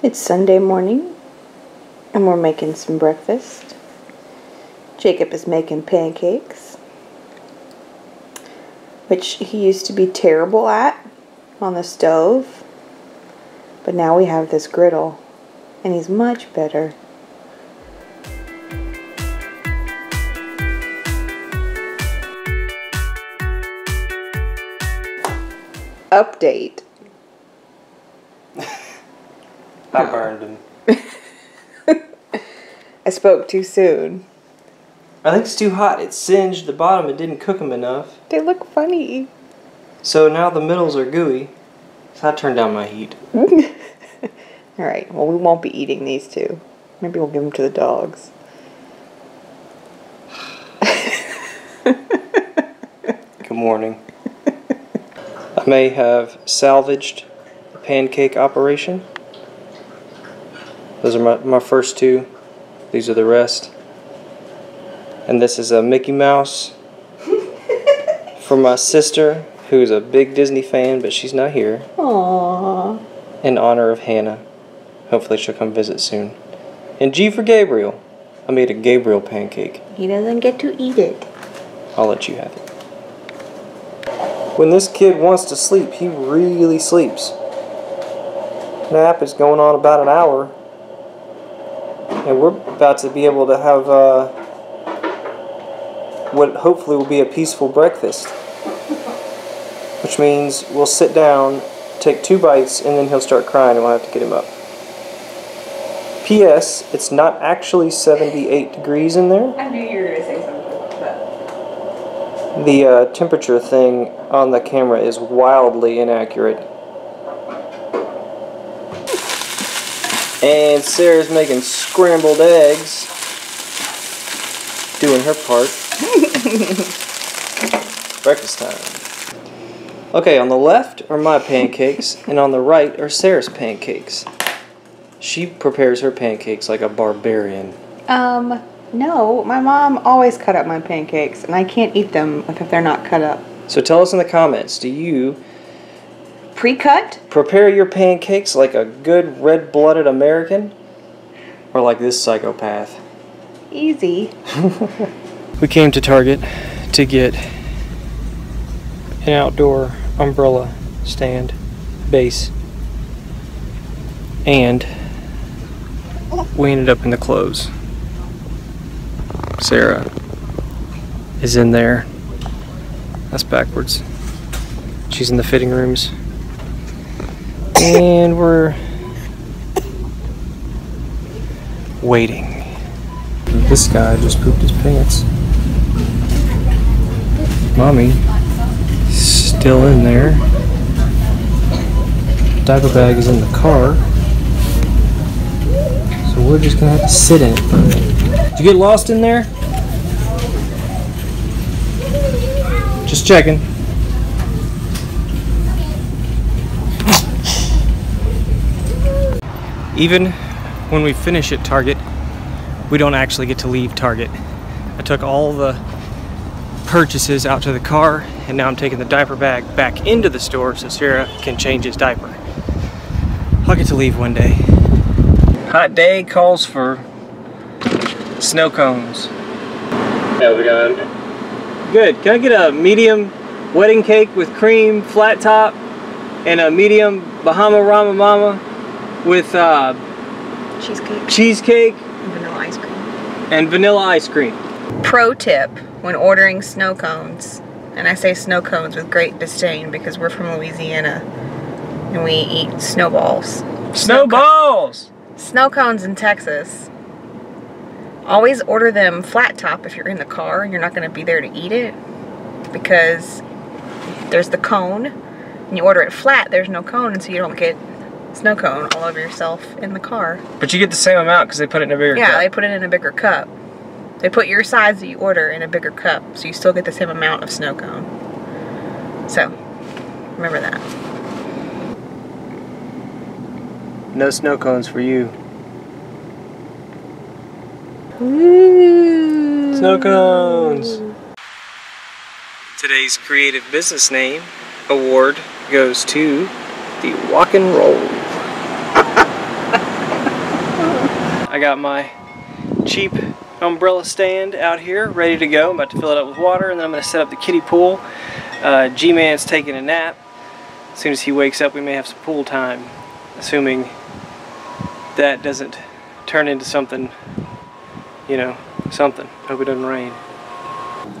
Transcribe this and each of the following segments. It's Sunday morning, and we're making some breakfast. Jacob is making pancakes, which he used to be terrible at on the stove, but now we have this griddle, and he's much better. Update. I burned him. I spoke too soon. I think it's too hot. It singed the bottom. It didn't cook them enough. They look funny. So now the middles are gooey. So I turned down my heat. Alright, well, we won't be eating these two. Maybe we'll give them to the dogs. Good morning. I may have salvaged the pancake operation. Those are my first two. These are the rest. And this is a Mickey Mouse for my sister, who's a big Disney fan, but she's not here. Aww. In honor of Hannah. Hopefully she'll come visit soon. And G for Gabriel. I made a Gabriel pancake. He doesn't get to eat it. I'll let you have it. When this kid wants to sleep, he really sleeps. Nap is going on about an hour. And we're about to be able to have what hopefully will be a peaceful breakfast. Which means we'll sit down, take two bites, and then he'll start crying and we'll have to get him up. P.S. It's not actually 78 degrees in there. I knew you were going to say something about that. The temperature thing on the camera is wildly inaccurate. And Sarah's making scrambled eggs. Doing her part. Breakfast time. Okay, on the left are my pancakes, and on the right are Sarah's pancakes. She prepares her pancakes like a barbarian. No. My mom always cut up my pancakes, and I can't eat them if they're not cut up. So tell us in the comments, do you pre-cut? Prepare your pancakes like a good red-blooded American, or like this psychopath. Easy. We came to Target to get an outdoor umbrella stand base, and we ended up in the clothes. Sarah is in there. That's backwards. She's in the fitting rooms. And we're waiting. This guy just pooped his pants. Mommy, still in there. Diaper bag is in the car. So we're just gonna have to sit in it for a minute. Did you get lost in there? Just checking. Even when we finish at Target, we don't actually get to leave Target. I took all the purchases out to the car, and now I'm taking the diaper bag back into the store so Sarah can change his diaper. I'll get to leave one day. Hot day calls for snow cones. How's it going? Good. Can I get a medium wedding cake with cream, flat top, and a medium Bahama Rama Mama? With cheesecake and vanilla ice cream. Pro tip when ordering snow cones, and I say snow cones with great disdain because we're from Louisiana and we eat snowballs. Snowballs! Snow cones in Texas. Always order them flat top if you're in the car and you're not going to be there to eat it, because there's the cone, and you order it flat, there's no cone, and so you don't get snow cone all over yourself in the car. But you get the same amount because they put it in a bigger cup. Yeah, they put it in a bigger cup. They put your size that you order in a bigger cup, so you still get the same amount of snow cone. So, remember that. No snow cones for you. Ooh. Snow cones! Today's Creative Business Name Award goes to the Walk and Roll. I got my cheap umbrella stand out here ready to go. I'm about to fill it up with water and then I'm going to set up the kiddie pool. G-Man's taking a nap. As soon as he wakes up we may have some pool time, assuming that doesn't turn into something, you know, something. Hope it doesn't rain.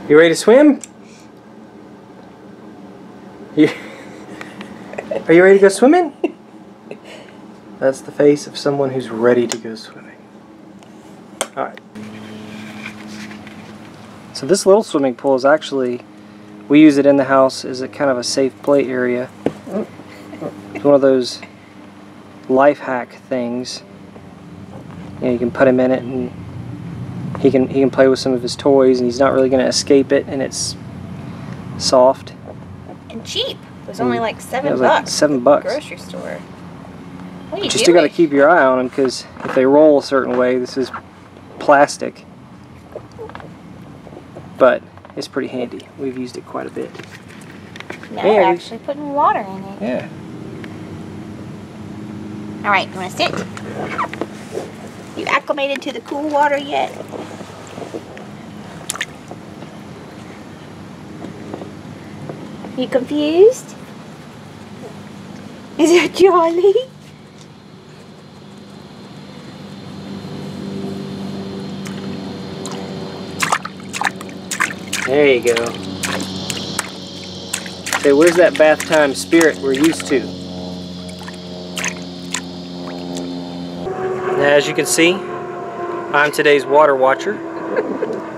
You ready to swim? Are you ready to go swimming? That's the face of someone who's ready to go swimming. Alright. So this little swimming pool is actually, we use it in the house as a kind of a safe play area. It's one of those life hack things. You know, you can put him in it and he can play with some of his toys and he's not really going to escape it, and it's soft. And cheap. It was only like $7. Like $7. At the grocery store. What are you doing? You still got to keep your eye on them because if they roll a certain way, this is plastic. But it's pretty handy. We've used it quite a bit. Now we're actually putting water in it. Yeah. All right, you want to sit? You acclimated to the cool water yet? You confused? Is it jolly? There you go. Say, where's that bath time spirit we're used to? Now, as you can see, I'm today's water watcher.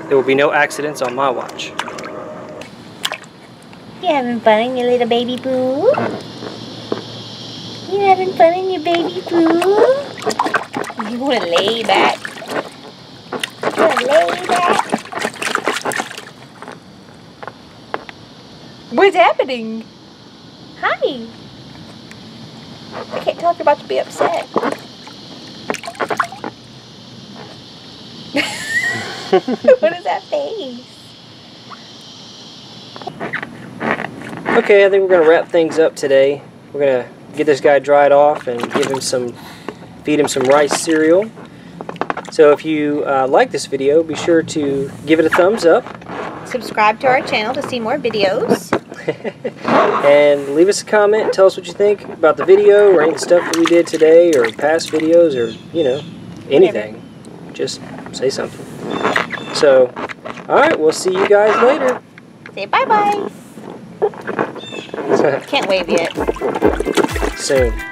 There will be no accidents on my watch. You having fun in your little baby pool? You having fun in your baby pool? You want to lay back? You want to lay back? What's happening? Hi. I can't tell if you're about to be upset. What is that face? Okay, I think we're going to wrap things up today. We're going to get this guy dried off and feed him some rice cereal. So if you like this video, be sure to give it a thumbs up. Subscribe to our channel to see more videos. And leave us a comment. Tell us what you think about the video or any stuff that we did today or past videos or, you know, anything. Whatever. Just say something. So, alright, we'll see you guys later. Say bye-bye. Can't wave yet. Soon.